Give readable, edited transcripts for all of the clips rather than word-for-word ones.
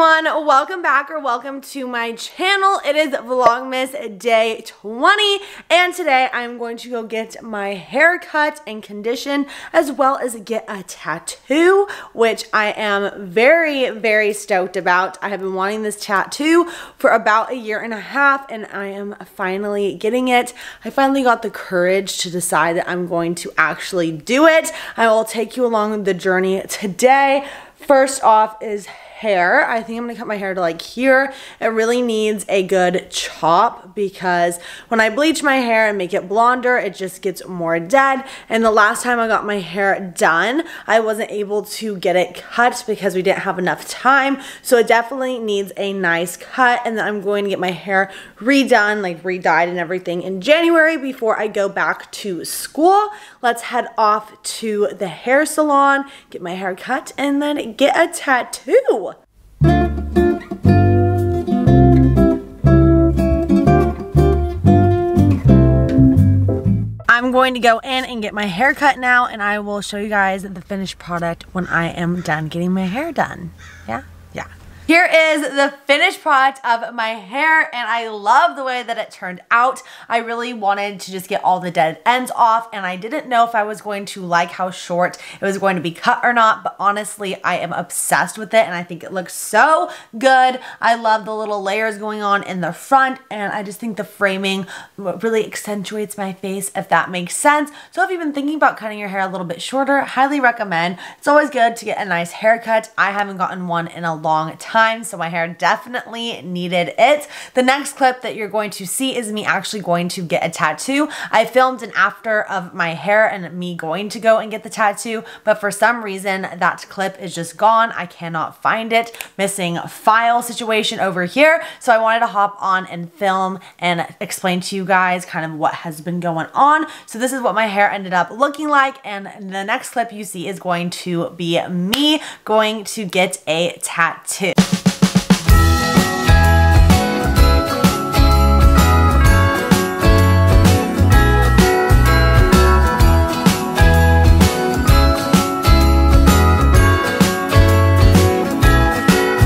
everyone, welcome back or welcome to my channel. It is Vlogmas day 20 and today I'm going to go get my hair cut and conditioned as well as get a tattoo, which I am very, very stoked about. I have been wanting this tattoo for about a year and a half and I am finally getting it. I finally got the courage to decide that I'm going to actually do it. I will take you along the journey today. First off is hair. I think I'm gonna cut my hair to like here. It really needs a good chop because when I bleach my hair and make it blonder, it just gets more dead. And the last time I got my hair done, I wasn't able to get it cut because we didn't have enough time. So it definitely needs a nice cut. And then I'm going to get my hair redone, like re-dyed and everything in January before I go back to school. Let's head off to the hair salon, get my hair cut, and then get a tattoo. I'm going to go in and get my hair cut now, and I will show you guys the finished product when I am done getting my hair done. Yeah. Here is the finished product of my hair, and I love the way that it turned out. I really wanted to just get all the dead ends off, and I didn't know if I was going to like how short it was going to be cut or not, but honestly, I am obsessed with it, and I think it looks so good. I love the little layers going on in the front, and I just think the framing really accentuates my face, if that makes sense. So if you've been thinking about cutting your hair a little bit shorter, highly recommend. It's always good to get a nice haircut. I haven't gotten one in a long time. So my hair definitely needed it. The next clip that you're going to see is me actually going to get a tattoo. I filmed an after of my hair and me going to go and get the tattoo, but for some reason that clip is just gone. I cannot find it. Missing file situation over here. So I wanted to hop on and film and explain to you guys kind of what has been going on. So this is what my hair ended up looking like, and the next clip you see is going to be me going to get a tattoo.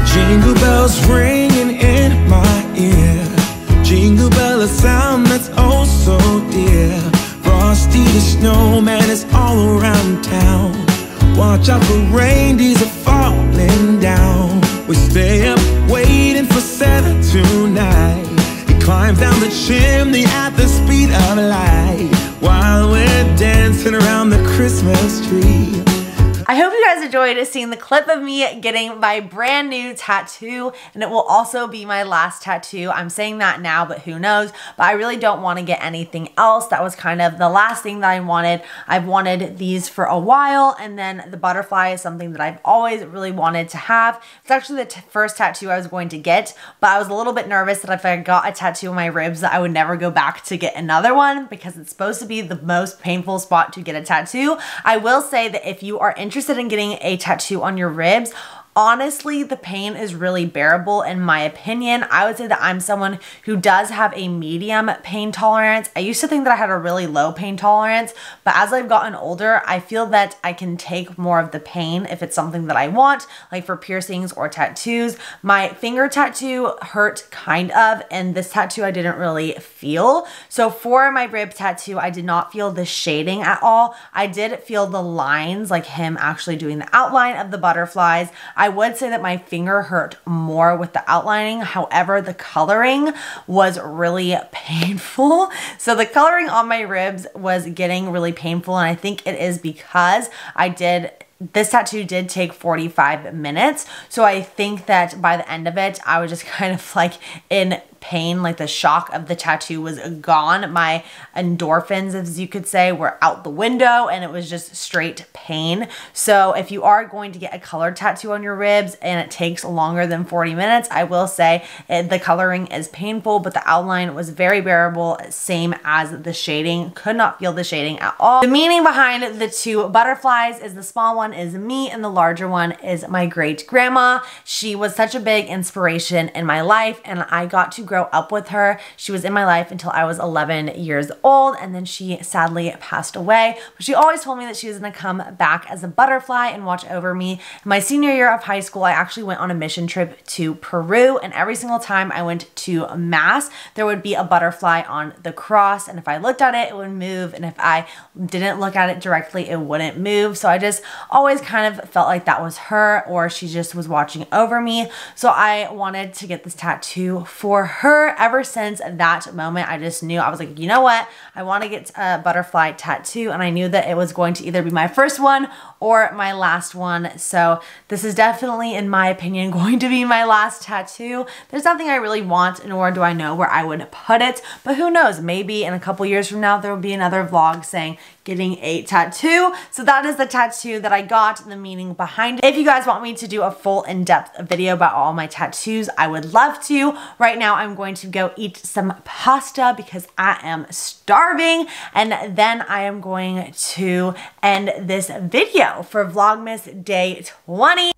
Jingle bells ringing in my ear, jingle bell, a sound that's oh so dear. Frosty the snowman is all around town. Watch out for reindeers are falling down. We stay up waiting for Santa tonight. He climbs down the chimney at the speed of light while we're dancing around the Christmas tree. I hope you guys enjoyed seeing the clip of me getting my brand new tattoo, and it will also be my last tattoo. I'm saying that now, but who knows, but I really don't want to get anything else. That was kind of the last thing that I wanted. I've wanted these for a while, and then the butterfly is something that I've always really wanted to have. It's actually the first tattoo I was going to get, but I was a little bit nervous that if I got a tattoo on my ribs that I would never go back to get another one because it's supposed to be the most painful spot to get a tattoo. I will say that if you are interested in getting a tattoo on your ribs, honestly, the pain is really bearable in my opinion. I would say that I'm someone who does have a medium pain tolerance. I used to think that I had a really low pain tolerance, but as I've gotten older, I feel that I can take more of the pain if it's something that I want, like for piercings or tattoos. My finger tattoo hurt kind of, and this tattoo I didn't really feel. So for my rib tattoo, I did not feel the shading at all. I did feel the lines, like him actually doing the outline of the butterflies. I would say that my finger hurt more with the outlining. However, the coloring was really painful. So the coloring on my ribs was getting really painful, and I think it is because this tattoo did take 45 minutes. So I think that by the end of it, I was just kind of like in pain, like the shock of the tattoo was gone. My endorphins, as you could say, were out the window, and it was just straight pain. So if you are going to get a colored tattoo on your ribs and it takes longer than 40 minutes, I will say the coloring is painful, but the outline was very bearable, same as the shading. Could not feel the shading at all. The meaning behind the two butterflies is the small one is me and the larger one is my great grandma. She was such a big inspiration in my life, and I got to grow up with her. She was in my life until I was 11 years old, and then she sadly passed away. But she always told me that she was gonna come back as a butterfly and watch over me. My senior year of high school, I actually went on a mission trip to Peru, and every single time I went to mass, there would be a butterfly on the cross, and if I looked at it, it would move, and if I didn't look at it directly, it wouldn't move. So I just always kind of felt like that was her, or she just was watching over me. So I wanted to get this tattoo for her. Ever since that moment, I just knew. I was like, you know what? I want to get a butterfly tattoo, and I knew that it was going to either be my first one or my last one. So this is definitely, in my opinion, going to be my last tattoo. There's nothing I really want, nor do I know where I would put it, but who knows? Maybe in a couple years from now, there will be another vlog saying getting a tattoo. So that is the tattoo that I got, the meaning behind it. If you guys want me to do a full in-depth video about all my tattoos, I would love to. Right now, I'm going to go eat some pasta because I am starving, and then I am going to end this video for Vlogmas Day 20.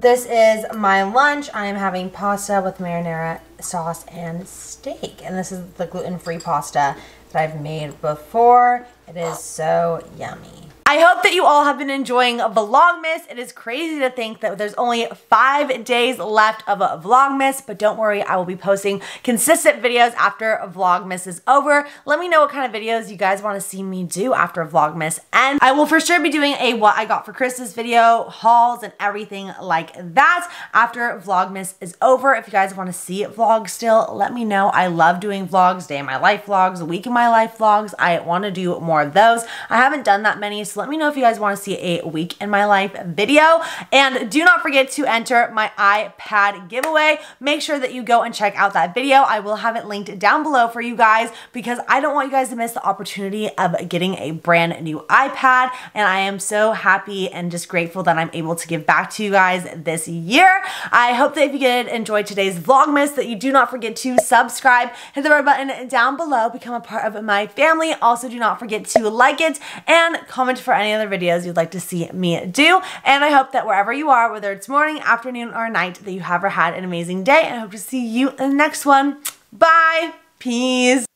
This is my lunch. I am having pasta with marinara sauce and steak. And this is the gluten-free pasta that I've made before. It is so yummy. I hope that you all have been enjoying Vlogmas. It is crazy to think that there's only 5 days left of Vlogmas, but don't worry, I will be posting consistent videos after Vlogmas is over. Let me know what kind of videos you guys want to see me do after Vlogmas, and I will for sure be doing a what I got for Christmas video, hauls, and everything like that after Vlogmas is over. If you guys want to see vlogs still, let me know. I love doing vlogs, day in my life vlogs, week in my life vlogs. I want to do more of those. I haven't done that many, so let me know if you guys want to see a week in my life video. And do not forget to enter my iPad giveaway. Make sure that you go and check out that video. I will have it linked down below for you guys because I don't want you guys to miss the opportunity of getting a brand new iPad. And I am so happy and just grateful that I'm able to give back to you guys this year. I hope that if you did enjoy today's Vlogmas, that you do not forget to subscribe, hit the red button down below, become a part of my family. Also, do not forget to like it and comment for any other videos you'd like to see me do. And I hope that wherever you are, whether it's morning, afternoon, or night, that you have or had an amazing day. And I hope to see you in the next one. Bye. Peace.